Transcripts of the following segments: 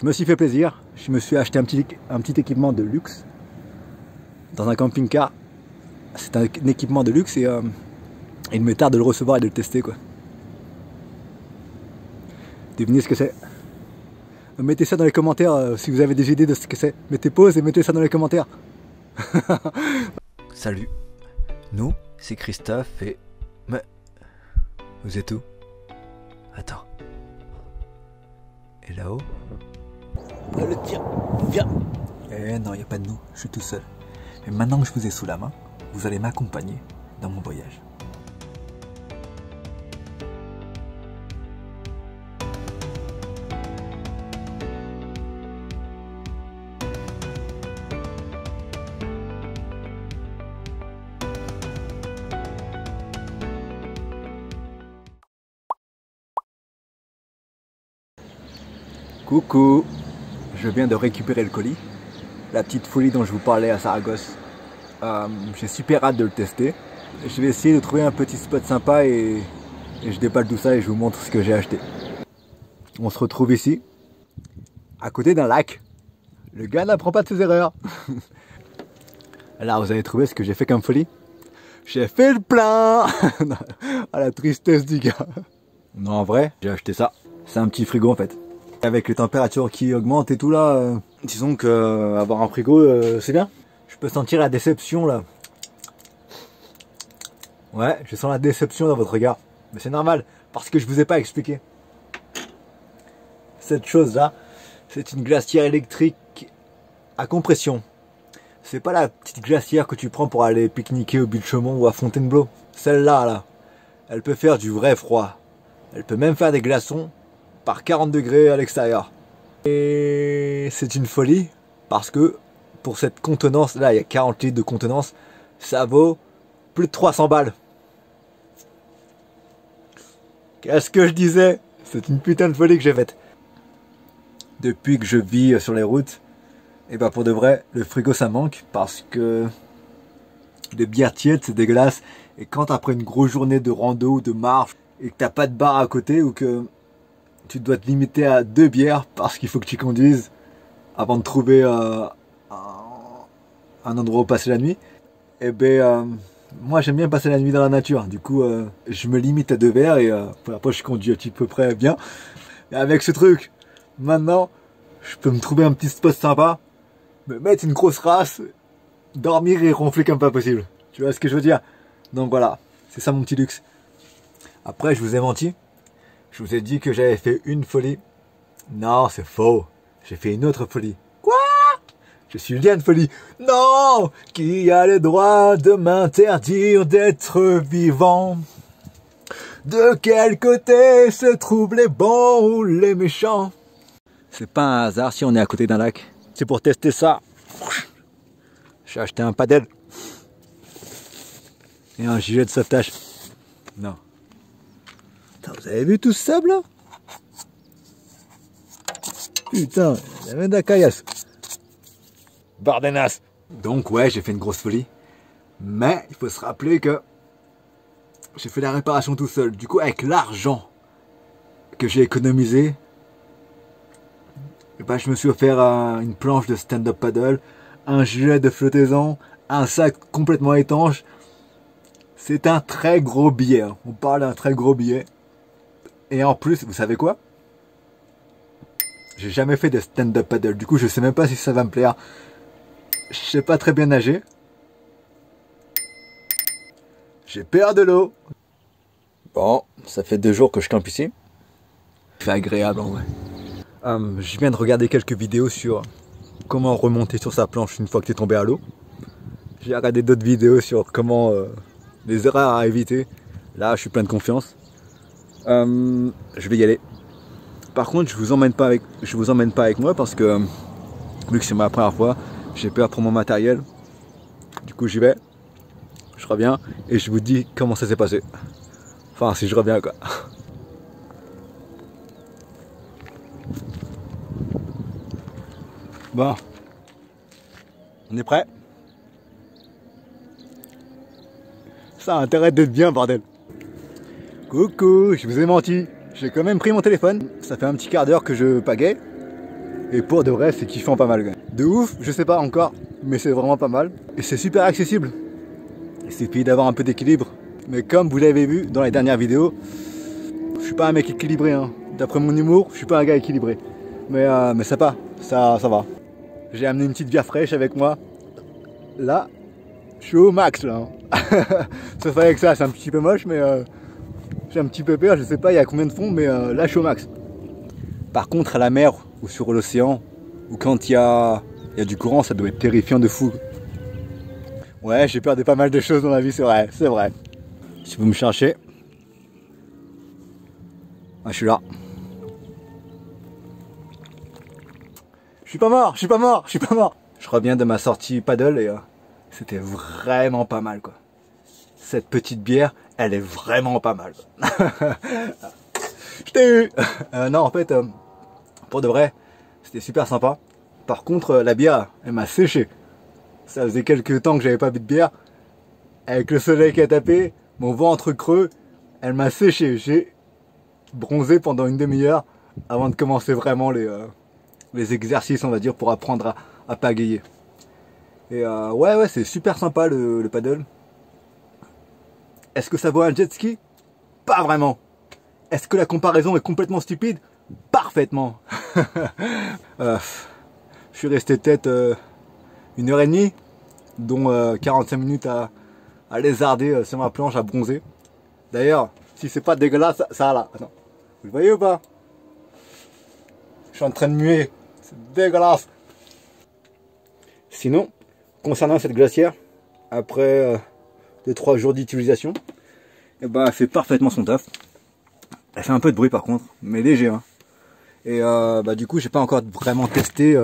Je me suis fait plaisir, je me suis acheté un petit équipement de luxe dans un camping-car. C'est un équipement de luxe et il me tarde de le recevoir et de le tester quoi. Devinez ce que c'est. Mettez ça dans les commentaires si vous avez des idées de ce que c'est. Mettez pause et mettez ça dans les commentaires. Salut, nous c'est Christophe et... Mais... Vous êtes où? Attends... Et là-haut? Le tien, viens. Eh non, il n'y a pas de nous, je suis tout seul. Mais maintenant que je vous ai sous la main, vous allez m'accompagner dans mon voyage. Coucou, je viens de récupérer le colis, la petite folie dont je vous parlais à Saragosse. J'ai super hâte de le tester. Je vais essayer de trouver un petit spot sympa et je déballe tout ça et je vous montre ce que j'ai acheté. On se retrouve ici, à côté d'un lac. Le gars n'apprend pas de ses erreurs. Là, vous avez trouvé ce que j'ai fait comme folie. J'ai fait le plein. À la tristesse du gars. Non, en vrai, j'ai acheté ça. C'est un petit frigo en fait. Avec les températures qui augmentent et tout là, disons que avoir un frigo c'est bien. Je peux sentir la déception là. Ouais, je sens la déception dans votre regard. Mais c'est normal, parce que je vous ai pas expliqué. Cette chose là, c'est une glacière électrique à compression. C'est pas la petite glacière que tu prends pour aller pique-niquer au Bilchemont ou à Fontainebleau. Celle-là là, elle peut faire du vrai froid. Elle peut même faire des glaçons par 40 degrés à l'extérieur. Et c'est une folie parce que pour cette contenance là, il y a 40 litres de contenance, ça vaut plus de 300 balles. Qu'est-ce que je disais? C'est une putain de folie que j'ai faite. Depuis que je vis sur les routes, et ben pour de vrai, le frigo ça manque parce que les bières tièdes c'est dégueulasse. Et quand après une grosse journée de rando ou de marche et que t'as pas de bar à côté ou que tu dois te limiter à 2 bières parce qu'il faut que tu conduises avant de trouver un endroit où passer la nuit. Et ben moi j'aime bien passer la nuit dans la nature. Du coup je me limite à 2 verres et après je conduis à peu près bien. Et avec ce truc, maintenant je peux me trouver un petit spot sympa, me mettre une grosse race, dormir et ronfler comme pas possible. Tu vois ce que je veux dire? Donc voilà, c'est ça mon petit luxe. Après je vous ai menti. Je vous ai dit que j'avais fait une folie. Non, c'est faux. J'ai fait une autre folie. Quoi? Je suis lié à une folie. Non! Qui a le droit de m'interdire d'être vivant? De quel côté se trouvent les bons ou les méchants? C'est pas un hasard si on est à côté d'un lac. C'est pour tester ça. J'ai acheté un paddle. Et un gilet de sauvetage. Non. Vous avez vu tout ce sable là? Putain, la main d'un caillasse. Bardenas. Donc ouais, j'ai fait une grosse folie. Mais il faut se rappeler que j'ai fait la réparation tout seul. Du coup, avec l'argent que j'ai économisé, bah, je me suis offert une planche de stand-up paddle, un gilet de flottaison, un sac complètement étanche. C'est un très gros billet. Hein. On parle d'un très gros billet. Et en plus, vous savez quoi? J'ai jamais fait de stand-up paddle, du coup je sais même pas si ça va me plaire. Je sais pas très bien nager. J'ai peur de l'eau. Bon, ça fait 2 jours que je campe ici. C'est agréable en vrai. Je viens de regarder quelques vidéos sur comment remonter sur sa planche une fois que t'es tombé à l'eau. J'ai regardé d'autres vidéos sur comment les erreurs à éviter. Là, je suis plein de confiance. Je vais y aller. Par contre, je vous emmène pas avec moi parce que vu que c'est ma première fois, j'ai peur pour mon matériel. Du coup, j'y vais. Je reviens et je vous dis comment ça s'est passé. Enfin, si je reviens quoi. Bon, on est prêt? Ça a intérêt d'être bien, bordel. Coucou, je vous ai menti, j'ai quand même pris mon téléphone, ça fait un petit quart d'heure que je pagaie, Et pour de vrai, c'est kiffant pas mal. De ouf, je sais pas encore, mais c'est vraiment pas mal. Et c'est super accessible. Il suffit d'avoir un peu d'équilibre. Mais comme vous l'avez vu dans les dernières vidéos, je suis pas un mec équilibré. Hein. D'après mon humour, je suis pas un gars équilibré. Mais ça va. J'ai amené une petite bière fraîche avec moi. Là, je suis au max là. Hein. Sauf avec ça, c'est un petit peu moche, mais j'ai un petit peu peur. Je sais pas il y a combien de fonds, mais là je suis au max. Par contre, à la mer ou sur l'océan, ou quand il y a du courant, ça doit être terrifiant de fou. Ouais, j'ai peur de pas mal de choses dans la vie, c'est vrai, c'est vrai. Si vous me cherchez, ah, je suis là. Je suis pas mort, je suis pas mort, je suis pas mort. Je reviens de ma sortie paddle et c'était vraiment pas mal quoi. Cette petite bière, elle est vraiment pas mal. Je t'ai eu. Non en fait, pour de vrai, c'était super sympa. Par contre, la bière, elle m'a séché. Ça faisait quelques temps que j'avais pas bu de bière. Avec le soleil qui a tapé, mon ventre creux, elle m'a séché. J'ai bronzé pendant une demi-heure avant de commencer vraiment les exercices on va dire pour apprendre à pagayer. Et ouais c'est super sympa le paddle. Est-ce que ça vaut un jet ski? Pas vraiment. Est-ce que la comparaison est complètement stupide? Parfaitement. Je suis resté peut-être une heure et demie, dont 45 minutes à lézarder sur ma planche, à bronzer. D'ailleurs, si c'est pas dégueulasse, ça là. Attends. Vous le voyez ou pas? Je suis en train de muer. C'est dégueulasse. Sinon, concernant cette glacière, après 2-3 jours d'utilisation, elle fait parfaitement son taf. Elle fait un peu de bruit par contre, mais léger. Hein. Et du coup, j'ai pas encore vraiment testé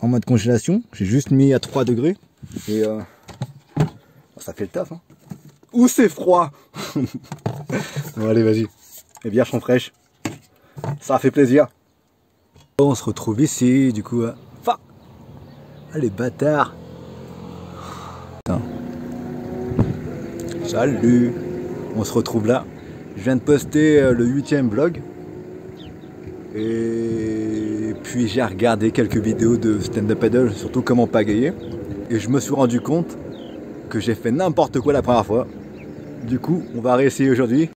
en mode congélation. J'ai juste mis à 3 degrés. Et ça fait le taf. Hein. Ouh, c'est froid. Bon, allez, vas-y. Les bières sont fraîches. Ça fait plaisir. On se retrouve ici, du coup. Enfin, allez, bâtard. Putain. Salut. On se retrouve là. Je viens de poster le 8e vlog. Et puis j'ai regardé quelques vidéos de stand-up paddle, surtout comment pagayer. Et je me suis rendu compte que j'ai fait n'importe quoi la première fois. Du coup, on va réessayer aujourd'hui.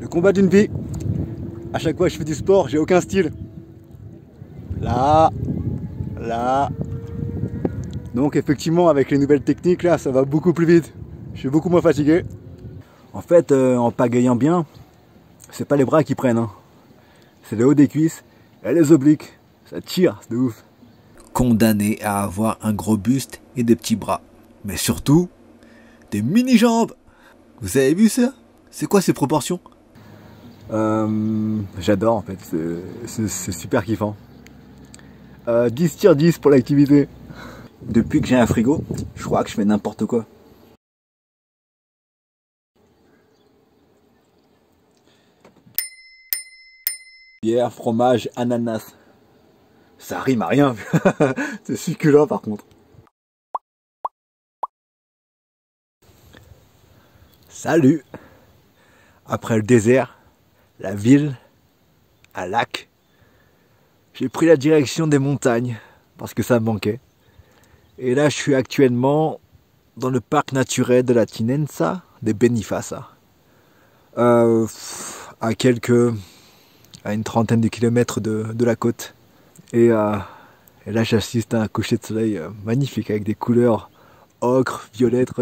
Le combat d'une vie. À chaque fois que je fais du sport, j'ai aucun style. Là. Donc effectivement, avec les nouvelles techniques, là, ça va beaucoup plus vite. Je suis beaucoup moins fatigué. En fait, en pagayant bien, c'est pas les bras qui prennent. Hein. C'est le haut des cuisses et les obliques. Ça tire, c'est de ouf. Condamné à avoir un gros buste et des petits bras. Mais surtout, des mini-jambes. Vous avez vu ça? C'est quoi ces proportions? J'adore en fait, c'est super kiffant. 10 tirs 10 pour l'activité. Depuis que j'ai un frigo, je crois que je fais n'importe quoi. Bière, fromage, ananas. Ça rime à rien. C'est succulent par contre. Salut. Après le désert, la ville, un lac, j'ai pris la direction des montagnes parce que ça me manquait. Et là je suis actuellement dans le parc naturel de la Tinença de Benifassà. À une trentaine de kilomètres de la côte. Et là j'assiste à un coucher de soleil magnifique avec des couleurs ocre, violette,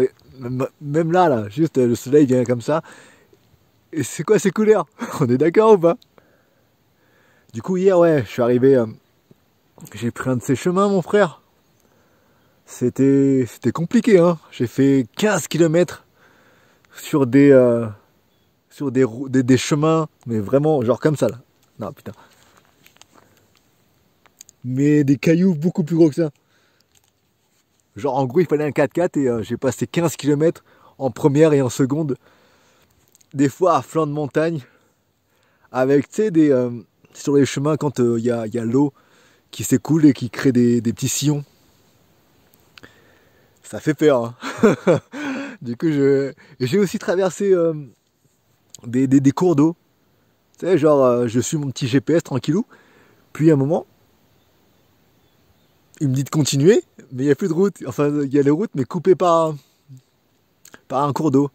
même là, juste le soleil vient comme ça. Et c'est quoi ces couleurs? On est d'accord ou pas? Du coup hier ouais, je suis arrivé, j'ai pris un de ces chemins mon frère. C'était compliqué hein. J'ai fait 15 km sur des chemins, mais vraiment genre comme ça là. Non putain. Mais des cailloux beaucoup plus gros que ça. Genre en gros il fallait un 4x4 et j'ai passé 15 km en première et en seconde. Des fois à flanc de montagne, avec tu sais sur les chemins quand y a l'eau qui s'écoule et qui crée des petits sillons, ça fait peur. Hein. Du coup j'ai aussi traversé des cours d'eau Tu sais, genre, je suis mon petit GPS tranquillou. Puis à un moment, il me dit de continuer, mais il n'y a plus de route. Enfin, il y a les routes, mais coupées par un cours d'eau.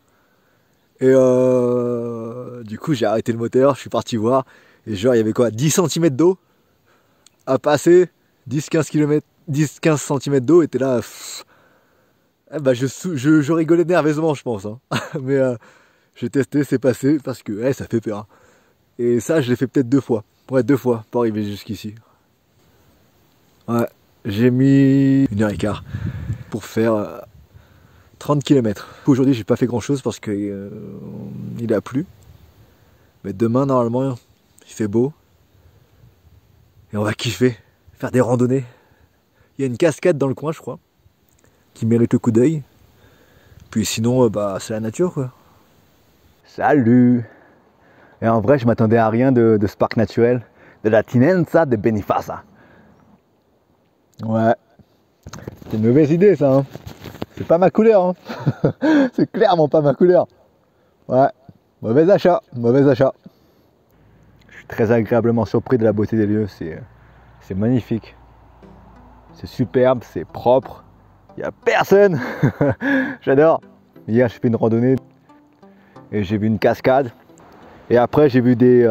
Et du coup, j'ai arrêté le moteur, je suis parti voir. Et genre, il y avait quoi, 10 cm d'eau à passer, 10-15 cm d'eau, et t'es là... Eh ben, je rigolais nerveusement, je pense. Hein. Mais j'ai testé, c'est passé, parce que ça fait peur. Hein. Et ça, je l'ai fait peut-être 2 fois. Ouais, 2 fois, pour arriver jusqu'ici. Ouais, j'ai mis 1h15 pour faire 30 km. Aujourd'hui, j'ai pas fait grand-chose parce que il a plu. Mais demain, normalement, il fait beau. Et on va kiffer, faire des randonnées. Il y a une cascade dans le coin, je crois, qui mérite le coup d'œil. Puis sinon, bah, c'est la nature, quoi. Salut! Et en vrai, je m'attendais à rien de ce parc naturel, de la Tinença de Benifassà. Ouais, c'est une mauvaise idée, ça. Hein. C'est pas ma couleur. Hein. C'est clairement pas ma couleur. Ouais, mauvais achat, mauvais achat. Je suis très agréablement surpris de la beauté des lieux. C'est magnifique. C'est superbe, c'est propre. Il n'y a personne. J'adore. Hier, j'ai fait une randonnée et j'ai vu une cascade. Et après, j'ai vu des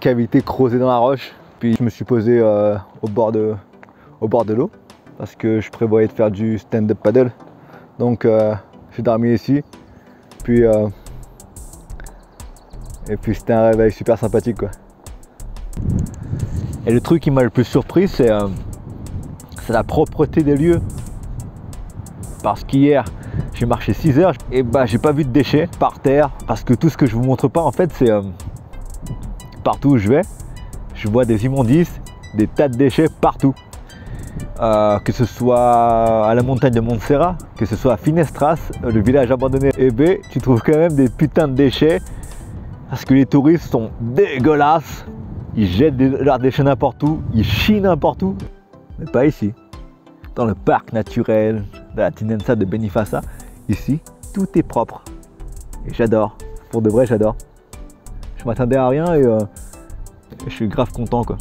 cavités creusées dans la roche. Puis je me suis posé au bord de l'eau parce que je prévoyais de faire du stand-up paddle. Donc j'ai dormi ici. Puis et puis c'était un réveil super sympathique, quoi. Et le truc qui m'a le plus surpris, c'est la propreté des lieux. Parce qu'hier, j'ai marché 6 heures et bah j'ai pas vu de déchets par terre, parce que tout ce que je vous montre pas en fait, c'est partout où je vais, je vois des immondices, des tas de déchets partout. Que ce soit à la montagne de Montserrat, que ce soit à Finestras, le village abandonné, et ben tu trouves quand même des putains de déchets parce que les touristes sont dégueulasses, ils jettent leurs déchets n'importe où, ils chient n'importe où, mais pas ici. Dans le parc naturel de la Tinença de Benifassà, ici tout est propre et j'adore, pour de vrai j'adore. Je m'attendais à rien et je suis grave content, quoi.